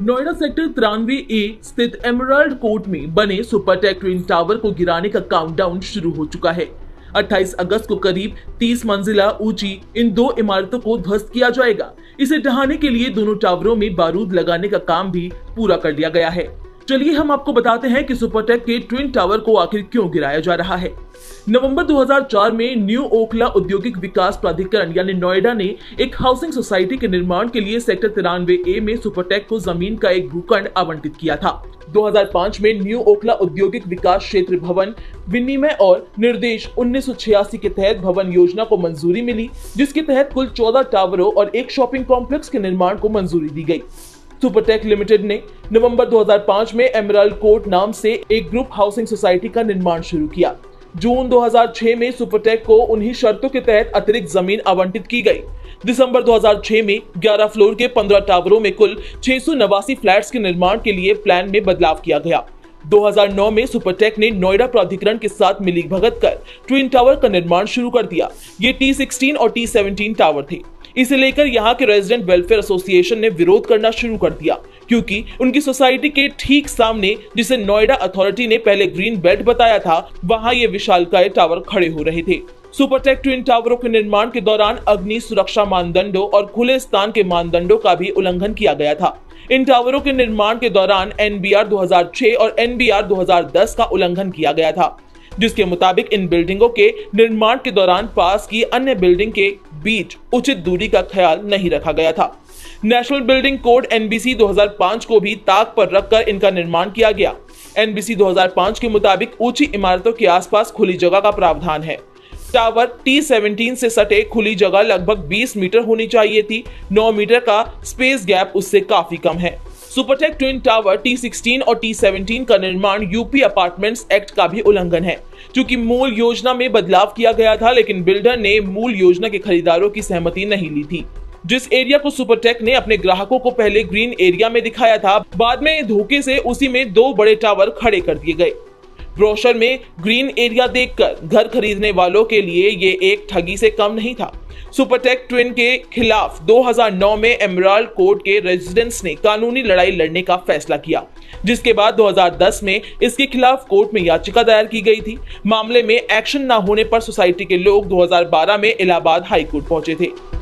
Noida sector 93A स्थित emerald court में बने सुपरटेक ट्विन टावर को गिराने का काउंटडाउन शुरू हो चुका है। 28 अगस्त को करीब 30 मंजिला ऊंची इन दो इमारतों को ध्वस्त किया जाएगा। इसे ढहाने के लिए दोनों टावरों में बारूद लगाने का काम भी पूरा कर लिया गया है। चलिए हम आपको बताते हैं कि सुपरटेक के ट्विन टावर को आखिर क्यों गिराया जा रहा है। नवंबर 2004 में न्यू ओखला औद्योगिक विकास प्राधिकरण यानी नोएडा ने एक हाउसिंग सोसाइटी के निर्माण के लिए सेक्टर 93A में सुपरटेक को जमीन का एक भूखंड आवंटित किया था। 2005 में न्यू ओखला औद्योगिक विकास क्षेत्र भवन विनिमय और निर्देश 1986 के तहत भवन योजना को मंजूरी मिली, जिसके तहत कुल 14 टावरों और एक शॉपिंग कॉम्प्लेक्स के निर्माण को मंजूरी दी गई। सुपरटेक लिमिटेड ने नवंबर 2005 में एमराल्ड कोर्ट नाम से एक ग्रुप हाउसिंग सोसाइटी का निर्माण शुरू किया। जून 2006 में सुपरटेक को उन्हीं शर्तों के तहत अतिरिक्त जमीन आवंटित की गई। दिसंबर 2006 में 11 फ्लोर के 15 टावरों में कुल 689 फ्लैट्स के निर्माण के लिए प्लान में बदलाव किया गया। 2009 में सुपरटेक ने नोएडा प्राधिकरण के साथ मिलीभगत कर ट्विन टावर का निर्माण शुरू कर दिया। ये T16 और T17 टावर थे। इसे लेकर यहाँ के रेजिडेंट वेलफेयर एसोसिएशन ने विरोध करना शुरू कर दिया, क्योंकि उनकी सोसाइटी के ठीक सामने, जिसे नोएडा अथॉरिटी ने पहले ग्रीन बेल्ट बताया था, वहाँ ये विशालकाय टावर खड़े हो रहे थे। सुपरटेक ट्विन टावरों के निर्माण के दौरान अग्नि सुरक्षा मानदंडों और खुले स्थान के मानदंडों का भी उल्लंघन किया गया था। इन टावरों के निर्माण के दौरान NBR 2006 और NBR 2010 का उल्लंघन किया गया था, जिसके मुताबिक इन बिल्डिंगों के निर्माण के दौरान पास की अन्य बिल्डिंग के बीच उचित दूरी का ख्याल नहीं रखा गया था। नेशनल बिल्डिंग कोड NBC 2005 को भी ताक पर रखकर इनका निर्माण किया गया। NBC 2005 के मुताबिक ऊंची इमारतों के आसपास खुली जगह का प्रावधान है। टावर T17 से सटे खुली जगह लगभग 20 मीटर होनी चाहिए थी। 9 मीटर का स्पेस गैप उससे काफी कम है। सुपरटेक ट्विन टावर T16 और T17 का निर्माण यूपी अपार्टमेंट्स एक्ट का भी उल्लंघन है, क्योंकि मूल योजना में बदलाव किया गया था, लेकिन बिल्डर ने मूल योजना के खरीदारों की सहमति नहीं ली थी। जिस एरिया को सुपरटेक ने अपने ग्राहकों को पहले ग्रीन एरिया में दिखाया था, बाद में धोखे से उसी में दो बड़े टावर खड़े कर दिए गए। ब्रोशर में ग्रीन एरिया देखकर घर खरीदने वालों के लिए ये एक ठगी से कम नहीं था। सुपरटेक ट्विन के खिलाफ 2009 में एमराल्ड कोर्ट के रेजिडेंट्स ने कानूनी लड़ाई लड़ने का फैसला किया, जिसके बाद 2010 में इसके खिलाफ कोर्ट में याचिका दायर की गई थी। मामले में एक्शन न होने पर सोसाइटी के लोग 2012 में इलाहाबाद हाईकोर्ट पहुंचे थे।